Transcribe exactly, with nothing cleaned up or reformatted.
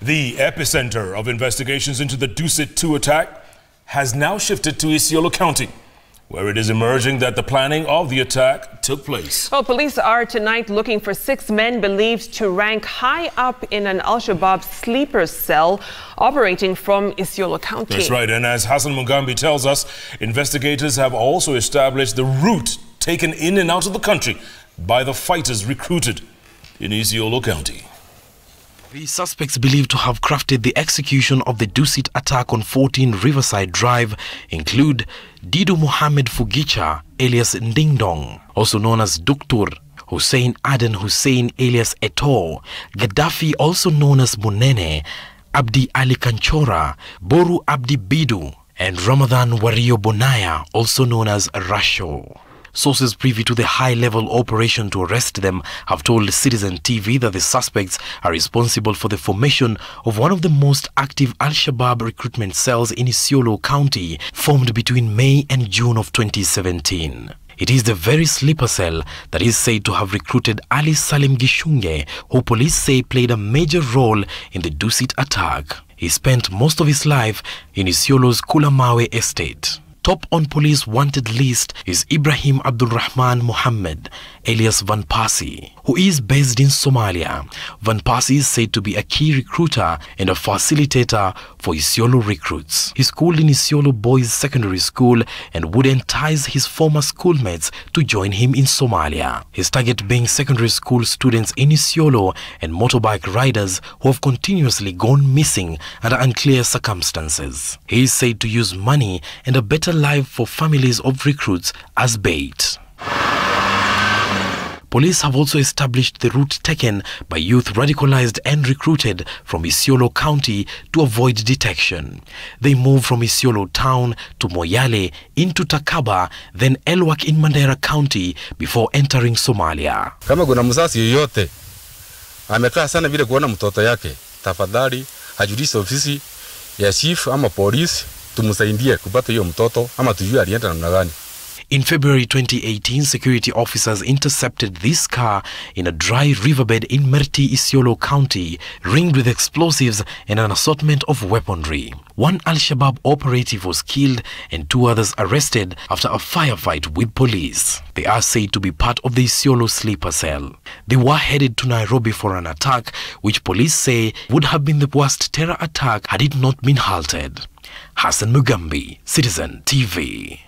The epicenter of investigations into the Dusit two attack has now shifted to Isiolo County, where it is emerging that the planning of the attack took place. Well, police are tonight looking for six men believed to rank high up in an Al-Shabaab sleeper cell operating from Isiolo County. That's right, and as Hassan Mugambi tells us, investigators have also established the route taken in and out of the country by the fighters recruited in Isiolo County. The suspects believed to have crafted the execution of the Dusit attack on fourteen Riverside Drive include Didu Muhammad Fugicha, alias Ding Dong, also known as Duktur, Hussein Aden Hussein, alias Eto, Gaddafi, also known as Munene, Abdi Ali Kanchora, Boru Abdi Bidu, and Ramadan Wario Bonaya, also known as Rasho. Sources privy to the high-level operation to arrest them have told Citizen T V that the suspects are responsible for the formation of one of the most active Al-Shabaab recruitment cells in Isiolo County, formed between May and June of twenty seventeen. It is the very sleeper cell that is said to have recruited Ali Salim Gishunge, who police say played a major role in the Dusit attack. He spent most of his life in Isiolo's Kulamawe estate. Top on police wanted list is Ibrahim Abdulrahman Muhammad, alias Vanpasi, who is based in Somalia. Vanpasi is said to be a key recruiter and a facilitator for Isiolo recruits. He schooled in Isiolo Boys Secondary School and would entice his former schoolmates to join him in Somalia. His target being secondary school students in Isiolo and motorbike riders who have continuously gone missing under unclear circumstances. He is said to use money and a better life for families of recruits as bait. Police have also established the route taken by youth radicalized and recruited from Isiolo County to avoid detection. They move from Isiolo town to Moyale, into Takaba, then Elwak in Mandera County before entering Somalia. Kama kuna mzazi yoyote amekaa sana bila kuona mtoto yake, tafadhali ajulishe ofisi ya chief ama polisi. In February twenty eighteen, security officers intercepted this car in a dry riverbed in Merti, Isiolo County, ringed with explosives and an assortment of weaponry. One Al-Shabaab operative was killed and two others arrested after a firefight with police. They are said to be part of the Isiolo sleeper cell. They were headed to Nairobi for an attack which police say would have been the worst terror attack had it not been halted. Hassan Mugambi, Citizen T V.